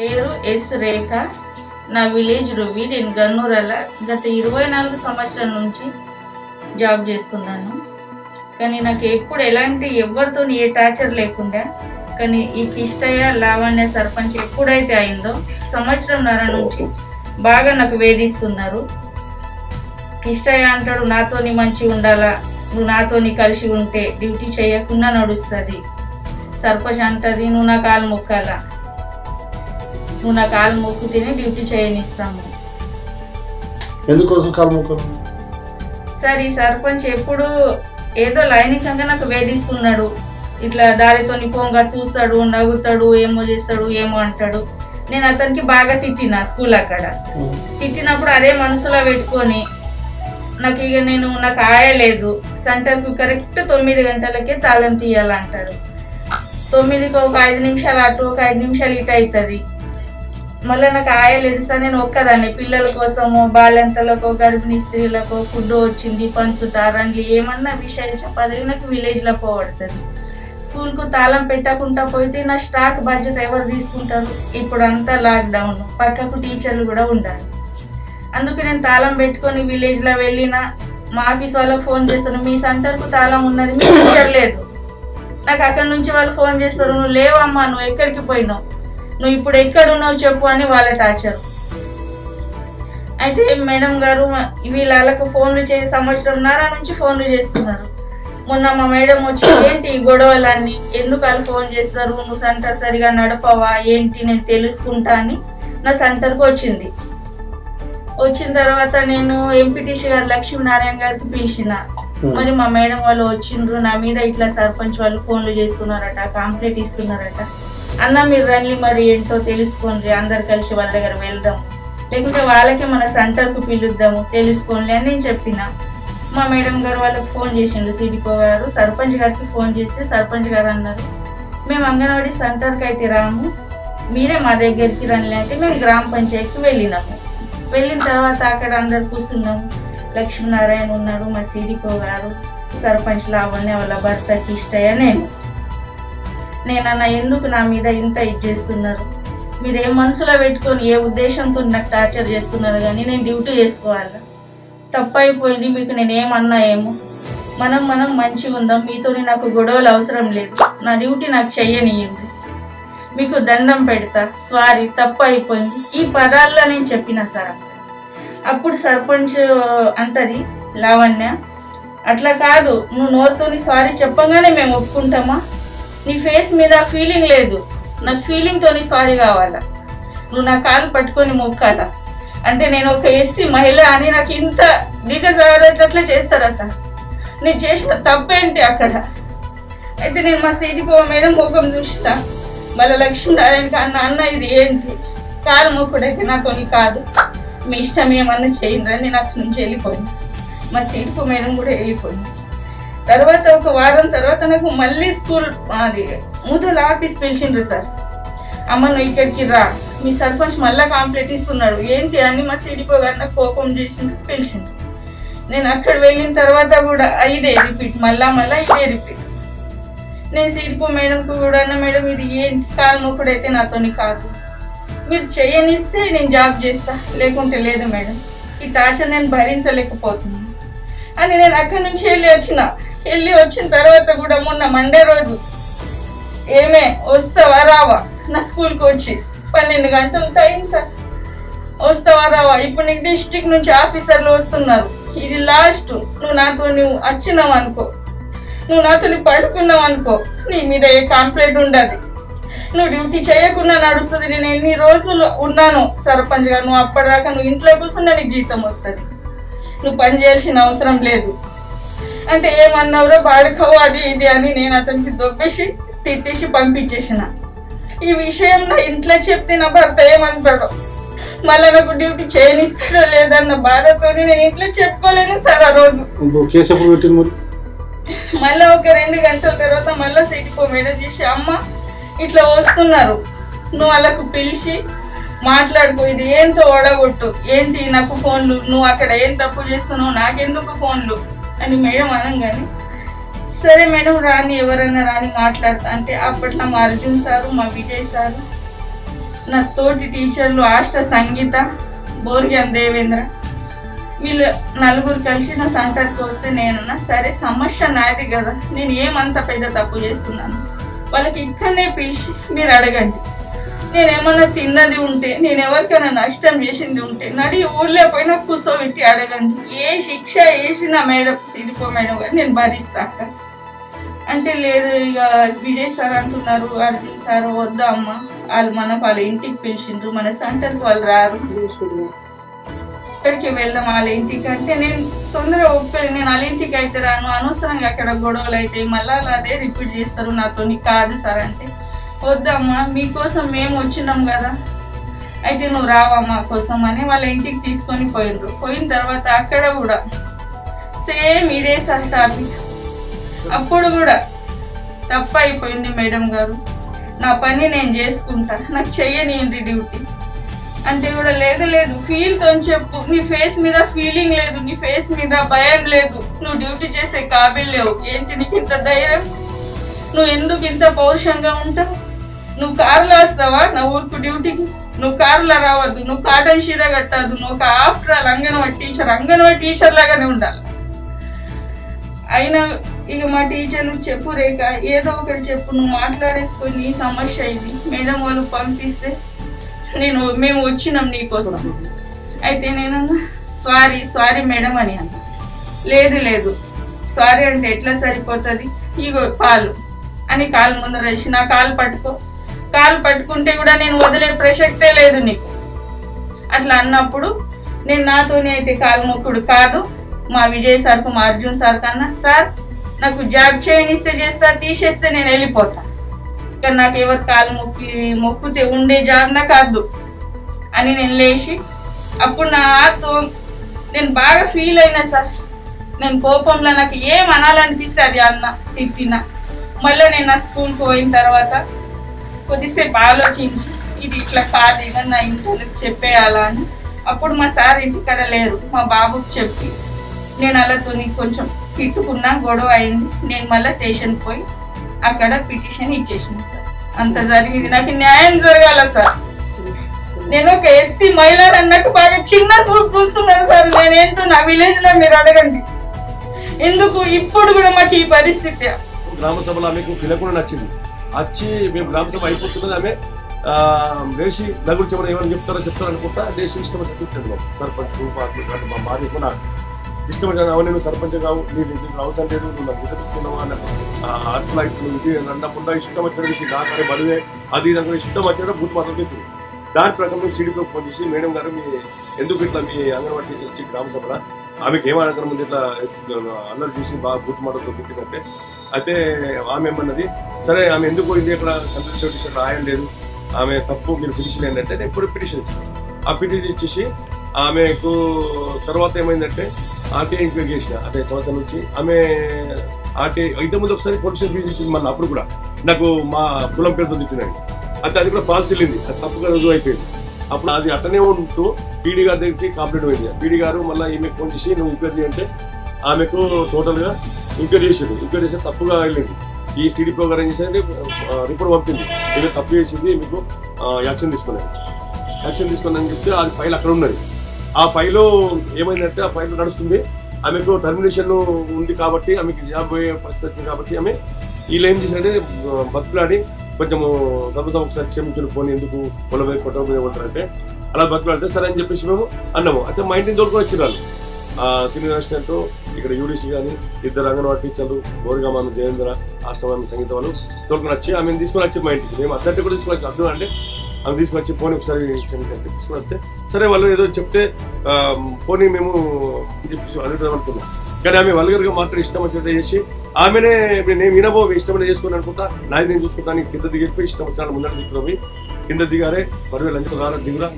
పేరు ఎస్ రేఖ. నా village ruby. నేను గన్నూరల గత 24 సంవత్సరాల నుంచి జాబ్ చేస్తున్నాను. కానీ నాకు ఎప్పుడు ఎలాంటి ఎవరితో ఏ టార్చర్ లేకుండా, కానీ ఈ కిష్టయ్య లావణ్య సర్పంచ్ ఎప్పుడైతే అయిందో సంవత్సరంన్నర నుంచి బాగా నాకు వేధిస్తున్నారు. కిష్టయ్య అంటాడు, నాతోని మంచి ఉండాలా, నువ్వు నాతోని కలిసి ఉంటే డ్యూటీ చేయకుండా నడుస్తుంది. సర్పంచ్ అంటది, నువ్వు నా కాలు మొక్కాలా, నువ్వు నా కాలు మొక్కుతేనే డ్యూటీ చేయనిస్తాము. సార్, ఈ సర్పంచ్ ఎప్పుడు ఏదో లైంగికంగా నాకు వేధిస్తున్నాడు. ఇట్లా దారితోని పోంగా చూస్తాడు, నవ్వుతాడు, ఏమో చేస్తాడు, ఏమో అంటాడు. నేను అతనికి బాగా తిట్టినా స్కూల్. అక్కడ తిట్టినప్పుడు అదే మనసులో పెట్టుకొని నాకు ఇక నాకు ఆయలేదు. సెంటర్కు కరెక్ట్ 9 గంటలకే తాళం తీయాలంటారు. 9కి ఒక 5 నిమిషాలు అటు, ఒక 5 నిమిషాలు ఇటు అవుతుంది. మళ్ళీ నాకు ఆయలేదు సార్. నేను ఒక్కదాన్ని పిల్లల కోసము, బాలంతలకు, గర్భిణీ స్త్రీలకు ఫుడ్ వచ్చింది పంచుతారండి, ఏమన్నా విషయాలు చెప్పాలి. నాకు విలేజ్లో పోబడుతుంది. స్కూల్కు తాళం పెట్టకుండా పోయితే నా స్టాక్ బాధ్యత ఎవరు తీసుకుంటారు? ఇప్పుడు అంతా లాక్డౌన్, పక్కకు టీచర్లు కూడా ఉండాలి. అందుకే నేను తాళం పెట్టుకొని విలేజ్లో వెళ్ళిన మా ఆఫీస్ వాళ్ళకి ఫోన్ చేస్తాను, మీ సెంటర్కు తాళం ఉన్నది, మీ టీచర్ లేదు. నాకు అక్కడ నుంచి వాళ్ళు ఫోన్ చేస్తారు, నువ్వు లేవమ్మా, నువ్వు ఎక్కడికి పోయినావు, నువ్వు ఇప్పుడు ఎక్కడున్నావు చెప్పు అని వాళ్ళ టార్చర్. అయితే మేడం గారు వీళ్ళకు ఫోన్లు చేసి సంవత్సరంన్నర నుంచి ఫోన్లు చేస్తున్నారు. మొన్న మా మేడం వచ్చి, ఏంటి గొడవలన్నీ, ఎందుకు వాళ్ళు ఫోన్ చేస్తారు, నువ్వు సెంటర్ సరిగా నడపవా ఏంటి, నేను తెలుసుకుంటా అని నా సెంటర్కి వచ్చింది. వచ్చిన తర్వాత నేను ఎంపీటీసీ గారు లక్ష్మీనారాయణ గారికి పిలిచిన. మరి మా మేడం వాళ్ళు వచ్చిండ్రు, నా మీద ఇట్లా సర్పంచ్ వాళ్ళు ఫోన్లు చేస్తున్నారట, కాంప్లైంట్ ఇస్తున్నారట. అన్న మీరు రండి, మరి ఏంటో తెలుసుకోండి, అందరు కలిసి వాళ్ళ దగ్గర వెళ్దాం, లేకుంటే వాళ్ళకి మన సెంటర్కు పిలుద్దాము తెలుసుకోండి అని నేను చెప్పిన. మా మేడం గారు వాళ్ళకి ఫోన్ చేసిండు, సిడిపో గారు సర్పంచ్ గారికి ఫోన్ చేస్తే సర్పంచ్ గారు అన్నారు, మేము అంగన్వాడి సెంటర్కి అయితే రాము, మీరే మా దగ్గరికి రండి అంటే మేము గ్రామ పంచాయతీకి వెళ్ళినాము. వెళ్ళిన తర్వాత అక్కడ అందరు కూర్చున్నాము. లక్ష్మీనారాయణ ఉన్నాడు, మా సిడిపో గారు, సర్పంచ్ లావణ్య, వాళ్ళ భర్త కిష్టయ్య, నేనన్నా ఎందుకు నా మీద ఇంత ఇది చేస్తున్నారు, మీరేం మనసులో పెట్టుకొని ఏ ఉద్దేశంతో నాకు టార్చర్ చేస్తున్నారు, కానీ నేను డ్యూటీ చేసుకోవాలా, తప్పైపోయింది, మీకు నేనేమన్నా ఏమో, మనం మంచిగా ఉందాం, మీతోని నాకు గొడవలు అవసరం లేదు, నా డ్యూటీ నాకు చెయ్యనియండి, మీకు దండం పెడతా, సారీ, తప్పు అయిపోయింది, ఈ పదాల్లో నేను చెప్పిన సార్. అప్పుడు సర్పంచ్ అంటది లావణ్య, అట్లా కాదు, నువ్వు నోరుతోని సారీ చెప్పంగానే మేము ఒప్పుకుంటామా, నీ ఫేస్ మీద ఫీలింగ్ లేదు, నాకు ఫీలింగ్తోని సారీ కావాలా, నువ్వు నా కాలు పట్టుకొని మొక్కాలా అంటే నేను ఒక ఎస్సీ మహిళ అని నాకు ఇంత దిగజారేటట్లా చేస్తారా సార్, నేను చేసిన తప్పేంటి అక్కడ. అయితే నేను మా సిడిపో మేడం ముఖం చూసిన, మళ్ళీ లక్ష్మీనారాయణకి అన్న ఇది ఏంటి, కాలు మొక్కుడైతే నాతోని కాదు, మీ ఇష్టం ఏమన్నా చేయండి అని నాకు నుంచి వెళ్ళిపోయింది. మా సిడిపో మేడం కూడా వెళ్ళిపోయింది. తర్వాత ఒక వారం తర్వాత నాకు మళ్ళీ స్కూల్ అది ముదల ఆఫీస్ పిలిచిండ్రు, సార్ అమ్మ నువ్వు ఇక్కడికి రా, మీ సర్పంచ్ మళ్ళీ కాంప్లైంట్ ఇస్తున్నాడు ఏంటి అని మా సిడిపో గారు నాకు కోపం చేసింది, పిలిచింది. నేను అక్కడ వెళ్ళిన తర్వాత కూడా ఇదే రిపీట్, మళ్ళా ఇదే రిపీట్. నేను సిడిపో మేడంకు కూడా, మేడం ఇది ఏంటి, కాలు మొక్కుడైతే నాతోని కాదు, మీరు చేయనిస్తే నేను జాబ్ చేస్తా, లేకుంటే లేదు మేడం, ఈ టార్చర్ నేను భరించలేకపోతున్నాను అని నేను అక్కడి నుంచి వెళ్ళి వచ్చిన తర్వాత కూడా మొన్న మండే రోజు ఏమే వస్తావా రావా, నా స్కూల్కి వచ్చి 12 గంటలు టైం సార్, వస్తావా రావా, ఇప్పుడు నీకు డిస్ట్రిక్ట్ నుంచి ఆఫీసర్లు వస్తున్నారు, ఇది లాస్ట్, నువ్వు నాతో వచ్చినావు అనుకో, నువ్వు నాతో పడుకున్నావు అనుకో, నీ మీద ఏ కాంప్లైంట్ ఉండదు, నువ్వు డ్యూటీ చేయకుండా నడుస్తుంది, నేను ఎన్ని రోజులు ఉన్నాను సర్పంచ్గా, నువ్వు అప్పటిదాకా నువ్వు ఇంట్లో కూర్చున్నా నీకు జీతం వస్తుంది, నువ్వు పని చేయాల్సిన అవసరం లేదు అంటే ఏమన్నావురో బాడుకోవు అది ఇది అని నేను అతనికి దొబ్బేసి తిట్టేసి పంపించేసిన. ఈ విషయం నా ఇంట్లో చెప్తే నా భర్త ఏమంటాడో, మళ్ళీ నాకు డ్యూటీ చేయనిస్తాడో లేదన్న బాధతో నేను ఇంట్లో చెప్పుకోలేను సార్. ఆ రోజు మళ్ళీ ఒక 2 గంటల తర్వాత మళ్ళీ సిటీకో మేడం చేసి, అమ్మ ఇట్లా వస్తున్నారు, నువ్వు వాళ్ళకు పిలిచి మాట్లాడుకో, ఇది ఏంటో ఓడగొట్టు, ఏంటి నాకు ఫోన్లు, నువ్వు అక్కడ ఏం తప్పు చేస్తున్నావు, నాకెందుకు ఫోన్లు అని మేడం అనగానే, సరే మేడం రాని, ఎవరన్నా రాని మాట్లాడతా అంటే అప్పట్లో మా అర్జున్ సారు, మా విజయ్ సారు, నా తోటి టీచర్లు ఆష్ట సంగీత బోర్గన్ దేవేంద్ర వీళ్ళు నలుగురు కలిసి నా సెంటర్కి వస్తే నేనన్నా సరే సమస్య నాది కదా, నేను ఏమంత పెద్ద తప్పు చేస్తున్నాను, వాళ్ళకి ఇక్కడనే పిలిచి మీరు అడగండి, నేనేమన్నా తిన్నది ఉంటే నేను ఎవరికైనా నష్టం చేసింది ఉంటే నడి ఊళ్ళో పోయినా కూర్చోబెట్టి అడగండి, ఏ శిక్ష వేసిన మేడం సిరిపో మేడం గారు నేను భరిస్తాక అంటే లేదు. ఇక విజయ్ సార్ అంటున్నారు అర్జున్ సార్ వద్దా అమ్మ వాళ్ళు మన వాళ్ళ ఇంటికి పిలిచిండ్రు మన సెంటర్కి వాళ్ళు రారు ఇక్కడికి వెళ్దాం వాళ్ళ ఇంటికి అంటే నేను తొందరగా ఒప్పే నేను వాళ్ళ ఇంటికి అయితే రాను అనవసరంగా అక్కడ గొడవలు అయితే మళ్ళీ అదే రిపీట్ చేస్తారు నాతో కాదు సార్ అంటే వద్దమ్మా మీకోసం మేము వచ్చినాం కదా అయితే నువ్వు రావమ్మా కోసం అని వాళ్ళ ఇంటికి తీసుకొని పోయినరు. పోయిన తర్వాత అక్కడ కూడా సేమ్ ఇదే సార్ టాపిక్ అప్పుడు కూడా తప్పు అయిపోయింది మేడం గారు నా పని నేను చేసుకుంటా నాకు చెయ్యనియండి డ్యూటీ అంటే కూడా లేదు లేదు ఫీల్తో చెప్పు నీ ఫేస్ మీద ఫీలింగ్ లేదు నీ ఫేస్ మీద భయం లేదు నువ్వు డ్యూటీ చేసే కాబిల్ లేవు ఏంటి నీకు ఇంత ధైర్యం నువ్వు ఎందుకు ఇంత పౌరుషంగా ఉంటావు నువ్వు కారులో వస్తావా నా ఊరుకు డ్యూటీకి నువ్వు కారులో రావద్దు నువ్వు కాటన్ చీర కట్టద్దు నువ్వు ఒక ఆఫ్టర్ ఆల్ అంగన్వాడి టీచర్ లాగానే ఉండాలి. అయినా ఇక మా టీచర్లు చెప్పు రేఖ ఏదో ఒకటి చెప్పు నువ్వు మాట్లాడేసుకొని సమస్య అయింది మేడం వాళ్ళు పంపిస్తే మేము వచ్చినాం నీకోసం అయితే నేను సారీ సారీ మేడం అని అన్న లేదు లేదు సారీ అంటే ఎట్లా సరిపోతుంది ఇగో కాలు అని కాలు ముందర వేసి నా కాలు పట్టుకో కాలు పట్టుకుంటే కూడా నేను వదిలే ప్రసక్తే లేదు నీకు అట్లా అన్నప్పుడు నేను నాతోనే అయితే కాలు మొక్కుడు కాదు మా విజయ్ సార్కు మా అర్జున్ సార్ కన్నా సార్ నాకు జాబ్ చేయనిస్తే చేస్తా తీసేస్తే నేను వెళ్ళిపోతా కానీ నాకు ఎవరు కాలు మొక్కితే ఉండే జాబ్ నాకు అద్దు అని నేను లేచి అప్పుడు నా ఆతో నేను బాగా ఫీల్ అయినా సార్ నేను కోపంలో నాకు ఏం అనాలనిపిస్తే అది అన్న తిట్టినా మళ్ళీ నేను నా స్కూల్కి పోయిన తర్వాత కొద్దిసేపు ఆలోచించి ఇది ఇట్లా కాదు ఇక నా ఇంటికి చెప్పేయాలా అని అప్పుడు మా సార్ ఇంటికాడ లేరు మా బాబుకి చెప్పి నేను అలాతో కొంచెం తిట్టుకున్నా గొడవ అయింది నేను మళ్ళీ స్టేషన్కి పోయి అక్కడ పిటిషన్ ఇచ్చేసింది సార్ అంత జరిగింది నాకు న్యాయం జరగాల సార్ నేను ఒక ఎస్సీ మహిళ అన్నట్టు బాగా చిన్న సూప్ చూస్తున్నాను సార్ నేనేంటో నా విలేజ్ లో మీరు అడగండి ఎందుకు ఇప్పుడు కూడా మాకు ఈ పరిస్థితి గ్రామ సభలో ఆమెకు పిల్లకుండా నచ్చింది వచ్చి మేము గ్రామ సభ అయిపోతున్నది ఆమె లేచి దగ్గర చెప్పడం ఏమైనా చెప్తారో అనుకుంటా లేచి ఇష్టం చెప్పించాను సర్పంచ్ మా భార్య కూడా ఇష్టమైన అవ నేను సర్పంచ్ కావు నీకు అవసరం లేదు నువ్వు గుర్తుకున్నావా అట్లా ఇప్పుడు ఇది అనకుండా ఇష్టం వచ్చేటప్పుడు నాకు బరువే అది నాకు ఇష్టం వచ్చేటప్పుడు గుర్తు మాట్లాడుతుంది దాని ప్రకారం సీడీపీ ఫోన్ చేసి మేడం గారు మీ ఎందుకు ఇట్లా మీ అంగన్వాడి టీచర్ వచ్చి గ్రామ సభలో ఆమెకి ఏమనకరం ముందు ఇట్లా అల్లరి చూసి బాగా గుర్తు మాటలతో పుట్టినట్టే అయితే ఆమె ఏమన్నది సరే ఆమె ఎందుకు పోయింది ఇక్కడ సంతృప్తి రాయం లేదు ఆమె తప్పు మీరు పిటిషన్ ఏంటంటే నేను ఇప్పుడు పిటిషన్ ఇస్తాను ఆ పిటిషన్ ఇచ్చేసి ఆమెకు తర్వాత ఏమైందంటే ఆర్టీఐ ఎంక్వైరీ చేసిన అదే సంవత్సరం నుంచి ఆమె ఆర్టీఐ ఇంతకుముందు ఒకసారి పొలిషన్ ఫీజు ఇచ్చింది మళ్ళీ అప్పుడు కూడా నాకు మా కులం పేరుతో తిట్టినాడు అయితే అది కూడా పాలసీ వెళ్ళింది అది తప్పుగా రుజువు అయిపోయింది అప్పుడు అది అట్టనే ఉంటూ పీడీ గారి దగ్గరికి కంప్లీట్ అయింది పీడీ గారు మళ్ళీ ఈమెకు ఫోన్ చేసి నువ్వు ఎంక్వైరీ అంటే ఆమెకు టోటల్గా ఎంక్వైరీ చేసింది ఎంక్వైరీ చేస్తే తప్పుగా వెళ్ళింది ఈ సిడిపో గారు ఏం చేసింది రిపోర్ట్ పంపింది ఏదో తప్పు చేసింది మీకు యాక్షన్ తీసుకున్నాను యాక్షన్ తీసుకున్నానని చెప్తే అది ఫైల్ అక్కడ ఉన్నది ఆ ఫైల్లో ఏమైందంటే ఆ ఫైల్ నడుస్తుంది ఆమెకు టర్మినేషన్ ఉంది కాబట్టి ఆమెకు జాబ్ అయ్యే పరిస్థితి కాబట్టి ఆమె వీళ్ళు ఏం చేసినంటే బతుకులాడి కొంచెము తర్వాత ఒకసారి క్షమించిన పోనీ ఎందుకు పొలం మీద కొట్ట మీద ఉంటారంటే అలా బతుకులాడితే సరే అని చెప్పేసి మేము అన్నాము అయితే మా ఇంటిని తోడుకొని వచ్చిన వాళ్ళు సీనియర్ అసిస్టెంట్ ఇక్కడ యూడీసీ కానీ ఇద్దరు అంగన్వాడి టీచర్లు గోరుగామాన జయేంద్ర ఆశ్రమాన సంగీత వాళ్ళు తోడుకొని వచ్చి ఆమెను తీసుకొని వచ్చి మా ఇంటికి మేము అసలు కూడా తీసుకొని వచ్చి అర్థం అంటే అవి తీసుకొచ్చి పోనీ ఒకసారి తీసుకుని వస్తే సరే వాళ్ళు ఏదో చెప్తే పోనీ మేము అడుగుతాం అనుకున్నాం కానీ ఆమె వల్గర్గా మాత్రం ఇష్టం వచ్చేట చేసి ఆమెనే నేను వినబో ఇష్టమైన చేసుకుని అనుకుంటా నాది నేను చూసుకుంటాను కింద దిగి ఇష్టం వచ్చాను ముందర దిగుతాం కింద దిగారే పర్వాలేదు దిగురా